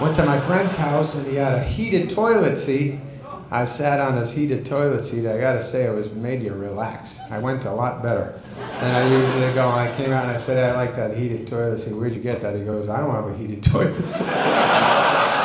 Went to my friend's house and he had a heated toilet seat. I sat on his heated toilet seat. I gotta say, it was made you relax. I went a lot better than I usually go. I came out and I said, I like that heated toilet seat. Where'd you get that? He goes, I don't have a heated toilet seat.